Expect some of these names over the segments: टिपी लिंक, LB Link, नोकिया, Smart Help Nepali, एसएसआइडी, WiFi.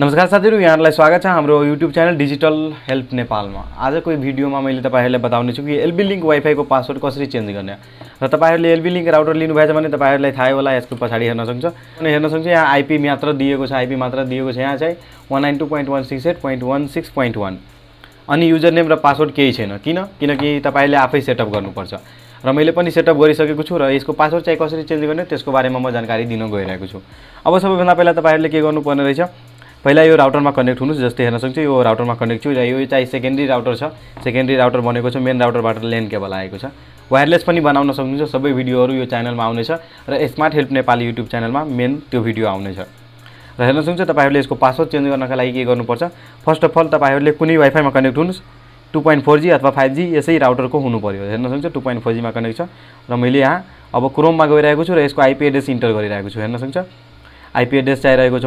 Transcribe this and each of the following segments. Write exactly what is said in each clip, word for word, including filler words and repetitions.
नमस्कार साथीहरु, यहाँहरुलाई स्वागत छ हाम्रो YouTube च्यानल डिजिटल हेल्प नेपालमा। आजको भिडियोमा मैले तपाईहरुलाई बताउने छु कि एलबी लिंक वाइफाई को पासवर्ड कसरी चेन्ज गर्ने र तपाईहरुले एलबी लिंक राउटर लिनु भएछ भने तपाईहरुलाई थाहै होला। यसको पछाडी हेर्न सक्छ अनि हेर्न सक्छ यहाँ आईपी मात्र दिएको छ, आईपी मात्र दिएको छ। यहाँ चाहिँ एक सय बाह्र डट एक सय सोह्र डट एक सय सोह्र डट एक अनि युजर नेम र पासवर्ड केही छैन। किन किनकि तपाईले आफै सेटअप गर्नुपर्छ र मैले पनि सेटअप गरिसकेको छु र यसको पासवर्ड चाहिँ कसरी चेन्ज गर्ने त्यसको बारेमा म जानकारी दिन गइरहेको छु। अब सबैभन्दा पहिला तपाईहरुले के गर्नुपर्ने रहेछ, पहिला यो राउटरमा कनेक्ट हुनुस्। जस्तै हेर्न सक्छ यो राउटरमा कनेक्ट छु र यो चाहिँ सेकेन्डरी राउटर छ। सेकेन्डरी राउटर बनेको छ मेन राउटरबाट लेन केबल आएको छ। वायरलेस पनि बनाउन सक्नुहुन्छ। सबै भिडियोहरू यो च्यानलमा आउनेछ र स्मार्ट हेल्प नेपाली युट्युब च्यानलमा मेन त्यो भिडियो आउनेछ र हेर्न सक्छ। तपाईहरुले यसको पासवर्ड चेन्ज गर्नका लागि के गर्नुपर्छ, फर्स्ट अफ अल तपाईहरुले कुनै वाइफाईमा कनेक्ट हुनुस्, टू पोइन्ट फोर जी अथवा फाइभ जी यसै राउटरको हुनु पर्यो। हेर्न सक्छ टू पोइन्ट फोर जी मा कनेक्ट छ र मैले यहाँ अब क्रोममा गइरहेको छु र यसको आईपी एड्रेस इन्टर गरिरहेको छु। हेर्न सक्छ आईपी एड्रेस चाहिरहेको छ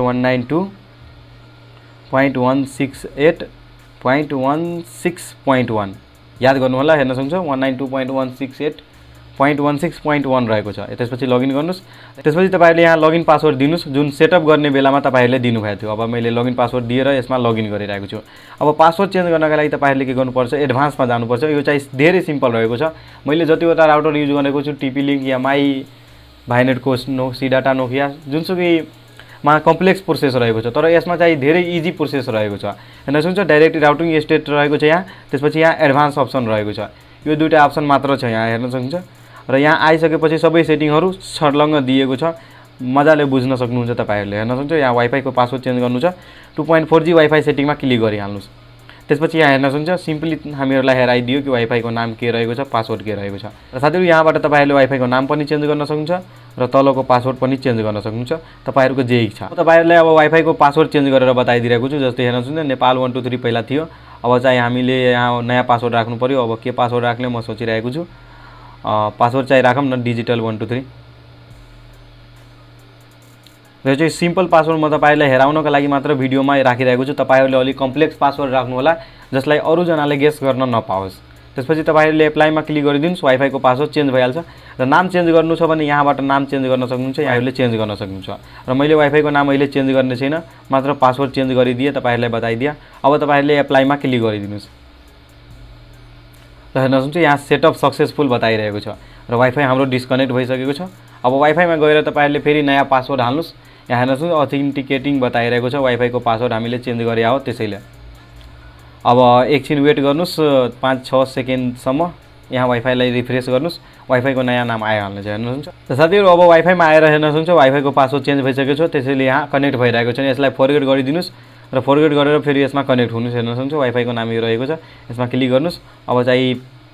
एक सय बाह्र डट एक सय सोह्र डट एक सय सोह्र डट एक। याद गर्नुहोला, हेर्न सक्छ एक सय बाह्र डट एक सय सोह्र डट एक सय सोह्र डट एक रहेको छ। त्यसपछि लगइन गर्नुस्। त्यसपछि तपाईहरुले यहाँ लगइन पासवर्ड दिनुस् जुन सेटअप गर्ने बेलामा तपाईहरुले दिनुभएको थियो। अब मैले लगइन पासवर्ड दिएर यसमा लगइन गरिरहेको छु। अब पासवर्ड चेन्ज गर्नका लागि तपाईहरुले के गर्नुपर्छ, एडभान्समा जानुपर्छ। यो चाहिँ धेरै सिम्पल रहेको छ। मैले जतिवटा राउटर युज गरेको छु, टिपी लिंक, एमआई, भाइनेट, कोस्नो, सी डाटा, नोकिया, जुनसुकै मा कम्प्लेक्स प्रोसेस रहेको छ, तर यसमा चाहिँ धेरै इजी प्रोसेस रहेको छ। हेर्न सक्छ डाइरेक्ट राउटिङ स्टेट रहेको छ यहाँ। त्यसपछि यहाँ एडभान्स अप्सन रहेको छ। यो दुईटा अप्सन मात्र छ यहाँ, हेर्न सक्नुहुन्छ। र यहाँ आइसकेपछि सबै सेटिङहरु छर्लङ्ग दिएको छ, मजाले बुझ्न सक्नुहुन्छ तपाईहरुले। हेर्न सक्नुहुन्छ यहाँ वाइफाई को पासवर्ड चेन्ज गर्नु छ, two point four G wifi सेटिङमा क्लिक गरिहाल्नुस्। त्यसपछि यहाँ हेर्न सक्नुहुन्छ सिम्पली हामीहरुलाई हेराइदियो कि वाइफाई को नाम के रहेको छ, पासवर्ड के रहेको छ। र साथीहरु यहाँबाट तपाईहरुले वाइफाई को नाम पनि चेन्ज गर्न सक्नुहुन्छ र तलको पासवर्ड पनि चेन्ज गर्न सक्नुहुन्छ, तपाईहरुको जे इच्छा। तपाईहरुलाई अब वाइफाई को पासवर्ड चेन्ज गरेर बताइदिरहेको छु। जस्तै हेर्न सक्नुहुन्छ नेपाल एक दुई तीन पहिला थियो, अब चाहिँ हामीले यहाँ नयाँ पासवर्ड राख्नु पर्यो। अब के पासवर्ड राख्ने म सोचिरहेको छु, पासवर्ड चाहिँ राखौं न डिजिटल एक दुई तीन। यो चाहिँ सिम्पल पासवर्ड म तपाईहरुलाई हेराउनका लागि मात्र भिडियोमा राखिरहेको छु। तपाईहरुले अलि कम्प्लेक्स पासवर्ड राख्नु होला जसलाई अरु जनाले गेस गर्न नपाओस्। त्यसपछि तपाईहरुले एप्लाईमा क्लिक गरिदिनुस्, वाइफाई को पासवर्ड चेन्ज भइहाल्छ। र नाम चेन्ज गर्नु छ भने यहाँबाट नाम चेन्ज गर्न सक्नुहुन्छ, यहाँहरुले चेन्ज गर्न सक्नुहुन्छ। र मैले वाइफाई को नाम अहिले चेन्ज गर्ने छैन, मात्र पासवर्ड चेन्ज गरिदिए तपाईहरुलाई बताइदिए। अब तपाईहरुले एप्लाईमा क्लिक गरिदिनुस् र हेर्न सक्नुहुन्छ यहाँ सेटअप सक्सेसफुल बताइरहेको छ र वाइफाई हाम्रो डिस्कनेक्ट भइसकेको छ। अब वाइफाईमा गएर तपाईहरुले फेरि नयाँ पासवर्ड हाल्नुस्। यहाँ हेर्न सक्नुहुन्छ अथेन्टिकेटिङ बताइरहेको छ, वाइफाई को पासवर्ड हामीले चेन्ज गरे हो त्यसैले। अब एकछिन वेट गर्नुस्, पाँच छ सेकेन्डसम्म यहाँ वाइफाईलाई रिफ्रेस गर्नुस्, वाइफाई को नयाँ नाम आइहाल्ने छ। हेर्नुहुन्छ त साथीहरु अब वाइफाईमा आएर हेर्न सक्नुहुन्छ वाइफाई को पासवर्ड चेन्ज भइसकेको छ, त्यसैले यहाँ कनेक्ट भइरहेको छ। यसलाई फरवर्ड गरिदिनुस् र फरवर्ड गरेर फेरि यसमा कनेक्ट हुनुस्। हेर्न सक्नुहुन्छ वाइफाई को नाम यो रहेको छ, यसमा क्लिक गर्नुस्। अब चाहिँ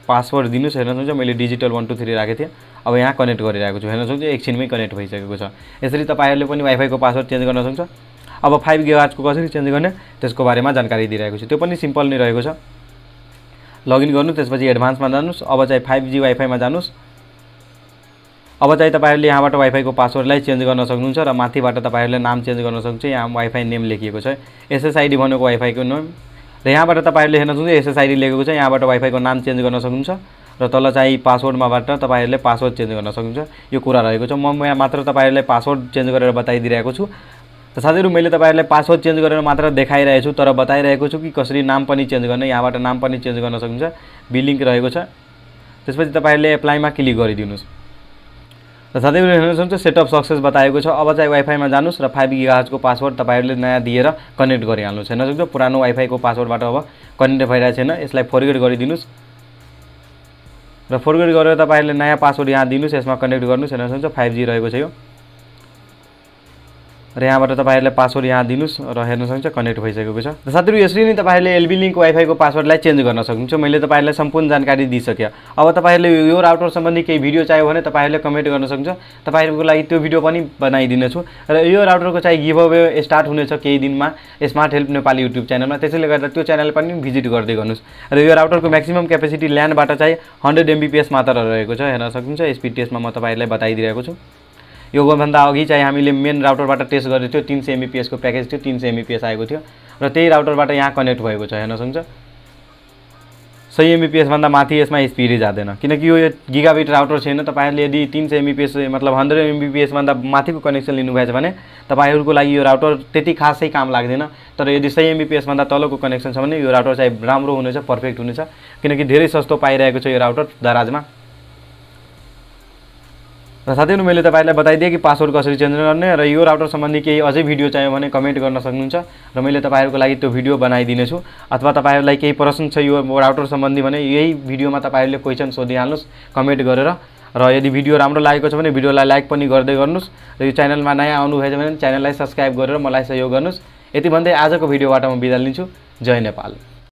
पासवर्ड दिनुस्। हेर्न सक्नुहुन्छ मैले डिजिटल एक दुई तीन राखेको थिएँ, अब यहाँ कनेक्ट गरिरहेको छु। हेर्न सक्नुहुन्छ एकछिनमै कनेक्ट भइसकेको छ। यसरी तपाईहरुले पनि वाइफाई को पासवर्ड चेन्ज गर्न सक्नुहुन्छ। अब फाइभ गिगाहर्ज को कसरी चेन्ज गर्ने त्यसको बारेमा जानकारी दिइरहेको छु, त्यो पनि सिम्पल नै रहेको छ। लगइन गर्नु, त्यसपछि एडभान्समा जानुस्। अब चाहिँ फाइभ जी वाइफाईमा जानुस्। अब चाहिँ तपाईहरुले यहाँबाट वाइफाई को पासवर्डलाई चेन्ज गर्न सक्नुहुन्छ र माथिबाट तपाईहरुले नाम चेन्ज गर्न सक्नुहुन्छ। यहाँ वाइफाई नेम लेखिएको छ, एसएसआइडी भनेको वाइफाई को नेम, र यहाँबाट तपाईहरुले हेर्न सक्नुहुन्छ एसएसआइडी लेखेको छ। यहाँबाट वाइफाई को नाम चेन्ज गर्न सक्नुहुन्छ र तल चाहिँ पासवर्डमाबाट तपाईहरुले पासवर्ड चेन्ज गर्न सक्नुहुन्छ। यो कुरा रहेको छ। म यहाँ मात्र तपाईहरुलाई पासवर्ड चेन्ज गरेर बताइदिरहेको छु। त साथीहरु मैले तपाईहरुलाई पासवर्ड चेन्ज गरेर मात्र देखाइरहेछु, तर बताइरहेको छु कि कसरी नाम पनि चेन्ज गर्ने। यहाँबाट नाम पनि चेन्ज गर्न सक्नुहुन्छ, बी लिंक रहेको छ। त्यसपछि तपाईहरुले एप्लाईमा क्लिक गरिदिनुस् र साथीहरु हेर्न सक्नुहुन्छ सेटअप सक्सेस बताएको छ। अब चाहिँ वाइफाईमा जानुस् र फाइभ गिगाहर्ज को पासवर्ड तपाईहरुले नयाँ दिएर कनेक्ट गरिहाल्नुस्। हेर्न सक्नुहुन्छ पुरानो वाइफाई को पासवर्डबाट अब कनेक्ट भइरहेको छैन, यसलाई फरवर्ड गरिदिनुस् र फरवर्ड गरेर तपाईहरुले नयाँ पासवर्ड यहाँ दिनुस्, यसमा कनेक्ट गर्नुस्। हेर्न सक्नुहुन्छ फाइभ जी रहेको छ यो, र यहाँबाट तपाईहरुले पासवर्ड यहाँ दिनुस् र हेर्न सक्नुहुन्छ कनेक्ट भइसकेको छ। र साथीहरु यसरी नै तपाईहरुले एलबी लिंक वाइफाई को पासवर्डलाई चेन्ज गर्न सक्नुहुन्छ। मैले तपाईहरुलाई सम्पूर्ण जानकारी दिइसके। अब तपाईहरुले यो राउटर सम्बन्धी केही भिडियो चाहियो भने तपाईहरुले कमेन्ट गर्न सक्नुहुन्छ, तपाईहरुको लागि त्यो भिडियो पनि बनाइदिनेछु। र यो राउटरको चाहिँ गिभ अवे स्टार्ट हुनेछ केही दिनमा स्मार्ट हेल्प नेपाली युट्युब च्यानलमा, त्यसैले गर्दा त्यो च्यानल पनि भिजिट गर्दै गर्नुस्। र यो राउटरको म्याक्सिमम क्यापेसिटी ल्यान्डबाट चाहिँ हन्ड्रेड एमबीपीएस मात्र रहेको छ। हेर्न सक्नुहुन्छ एसपीटीएसमा म तपाईहरुलाई बताइदिरहेको छु। यो भन्दा अघि चाहिँ हामीले मेन राउटरबाट टेस्ट गरेको थियो, तीन सय एमबीपीएस को प्याकेज थियो, तीन सय एमबीपीएस आएको थियो र त्यही राउटरबाट यहाँ कनेक्ट भएको छ। हेर्न सक्नुहुन्छ one hundred M B P S भन्दा माथि यसमा स्पीड जादैन किनकि यो गीगाबिट राउटर छैन तपाईहरुले यदि three hundred M B P S मतलब one hundred M B P S भन्दा माथिको कनेक्सन लिनु भएछ भने तपाईहरुको लागि यो राउटर त्यति खासै काम लाग्दैन तर यदि one hundred M B P S भन्दा तलको कनेक्सन छ भने यो राउटर चाहिँ राम्रो हुनेछ पर्फेक्ट हुनेछ किनकि धेरै सस्तो पाइरहेको छ यो राउटर दराजमा र साथै मैले तपाईहरुलाई बताइदिए कि पासवर्ड कसरी चेन्ज गर्ने र यो राउटर सम्बन्धी केही अझै भिडियो चाहियो भने कमेन्ट गर्न सक्नुहुन्छ र मैले तपाईहरुको लागि त्यो भिडियो बनाइदिनेछु अथवा तपाईहरुलाई केही प्रश्न छ यो राउटर सम्बन्धी भने यही भिडियोमा तपाईहरुले क्वेशन सोधिहाल्नुस् कमेन्ट गरेर र यदि भिडियो राम्रो लागेको छ भने भिडियोलाई लाइक पनि गर्दै गर्नुस् र यो च्यानलमा नयाँ आउनु भएछ भने च्यानललाई सब्स्क्राइब गरेर मलाई सहयोग गर्नुस् यति भन्दै आजको भिडियोबाट म बिदा लिन्छु जय नेपाल।